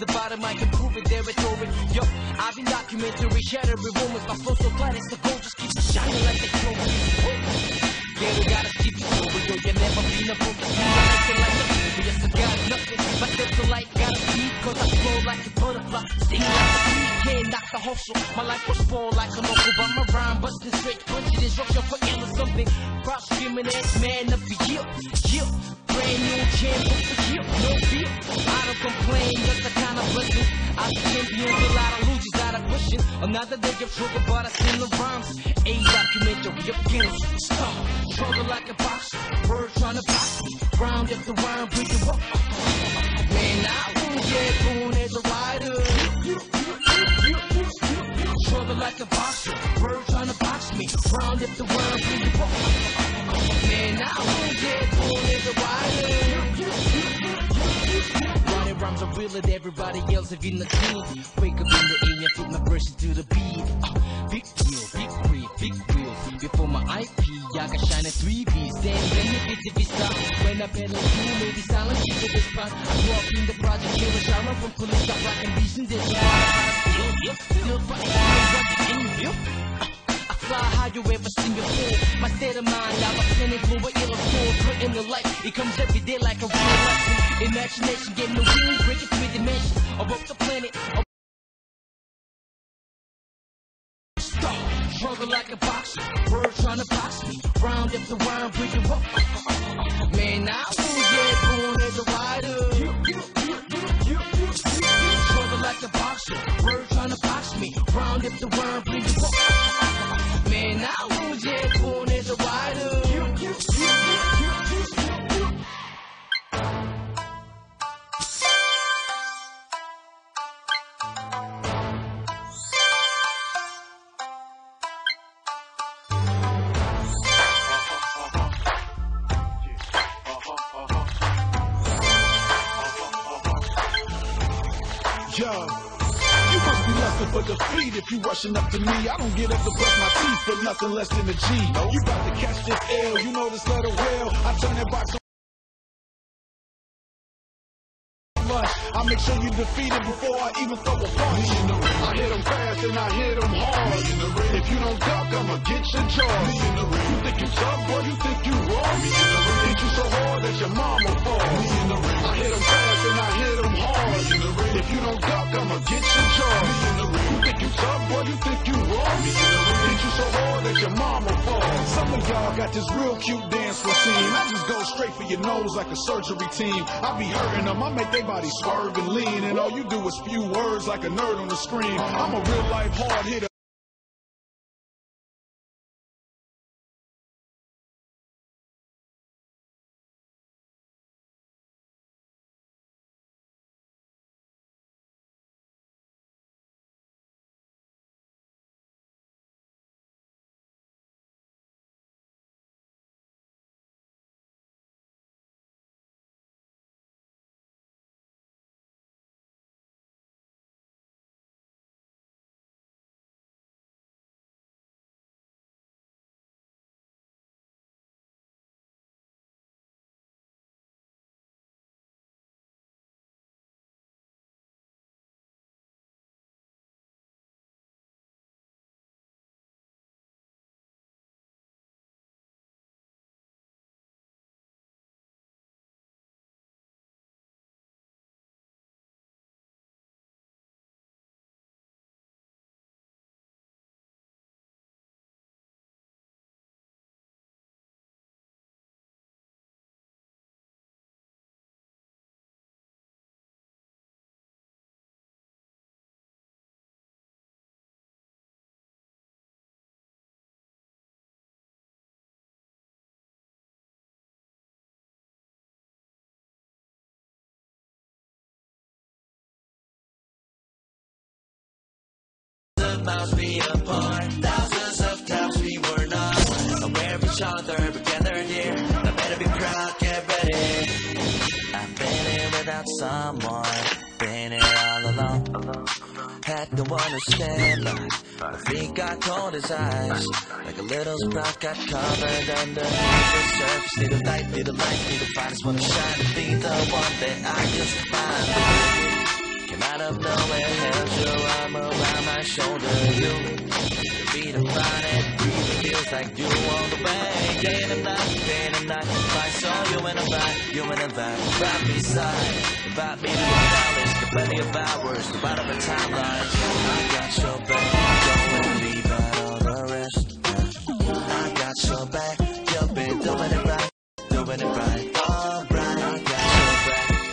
the bottom, I can prove it, there it's over. Yo, I've been documentary, shatter every moment. My flow so flat as the gold just keeps shining like the glow. Yeah, we gotta keep it over, yo, you never been a focus. Nothing like the previous, I got nothing, but there's a light, gotta keep, cause I flow like a butterfly, sing like a bee, can't knock the hustle. My life was born like an uncle, but my rhyme busting straight, punching instruction for ill or something. Props screaming ass man up the hill, hill. Brand new champ, but for you, no fear. I don't complain, that's the kind of blessing. I'm a champion, a lot of losers out of pushing. Another day of trouble, but I send the rhymes. A documentary of guilt, stop. Struggle like a boxer, word trying to box me. Round after round, bring you up. Man, I won't get born as a rider. Struggle like a boxer, word trying to box me. Round after round, bring you up. Man, I won't get born as a rider. Rhymes are real at everybody else if you're not clean. Wake up in the air, put my pressure to the beat. Big deal, big breath, big wheel. Before my IP, I got shining 3Bs. Then benefits if it's out. When I pedal through, maybe silent shit to this spot. I grew up in the project, here a shower from police. I rockin' visions and shit. Still fighting, I'm in you. I fly high, you ever seen before. My state of mind, I'm a planet full of yellow swords. Written in life, it comes every day like a real lesson. Imagination, get no feeling, break it through dimensions. I broke the planet. Stop, struggle like a boxer. Bird trying to box me. Round after round, break it up. Man, I won't get born as a rider. Struggle like a boxer. Bird trying to box me. Round after round, break it up. Man, I won't get born as a rider. Yo, you must be nothing but defeat if you rushing up to me. I don't get up to brush my teeth for nothing less than a G. You about to catch this L, you know this letter well. I turn that box on lunch. I make sure you defeat it before I even throw a punch. I hit them fast and I hit them hard. If you don't duck, I'ma get your jaws. You think you tough, boy, you think you wrong. Hit you so hard that your mama falls. I hit them fast and I hit them hard. If you don't duck, I'ma get your jaws. You think you tough, boy, you think you wrong. Hit you so hard that your mama falls. Some of y'all got this real cute dance routine. I just go straight for your nose like a surgery team. I be hurting them, I make their body swerve and lean. And all you do is spew words like a nerd on the screen. I'm a real life hard hitter. Miles be apart, thousands of times we were not aware of each other, but gathered here. I better be proud, get ready. I've been here without someone, been here all alone. Had no one to stand by. I think I caught his eyes like a little sprout got covered under the surface. Need a light, need a light, need the finest one to shine. Be the one that I used to find. out of nowhere, held your arm around my shoulder. You beat a body, feels like you all the way. Day and night, if I saw you in a vibe, right beside, about me $1, got plenty of hours, the bottom of timeline. I got your back, don't worry about all the rest. I got your back, you've been doing it right, alright. I got your back,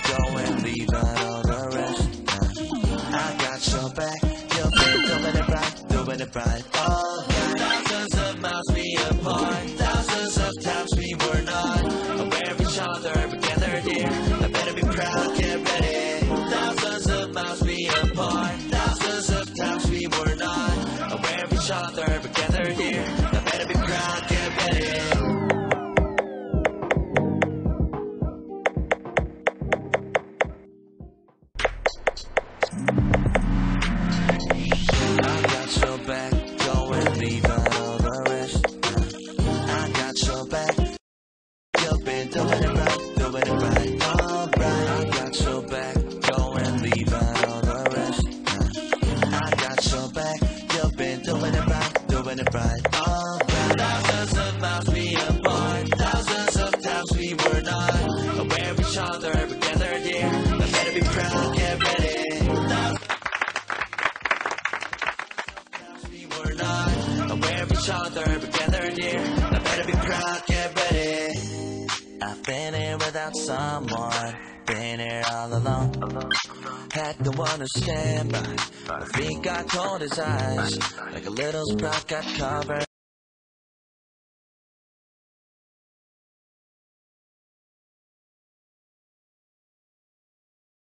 don't worry about all the rest. I got your back, you've been doing it right, alright. Thousands of miles we apart, thousands of times we were not aware of each other, but gathered here. I better be proud, get ready. Thousands of miles we apart, thousands of times we were not aware of each other, but gathered here. I better be proud, get ready. I got your back, go and leave out all the rest. I got your back, you've been doing it right, alright. I got your back, go and leave out all the rest. I got your back, you've been doing it right, alright. Thousands of miles we apart, thousands of times we were not aware of each other, but gathered here. I better be proud, get ready. We're not aware of each other, but gathered here. I better be proud, get ready. I've been here without someone, been here all alone. Had no one to stand by, my feet got cold as ice, like a little sprout got covered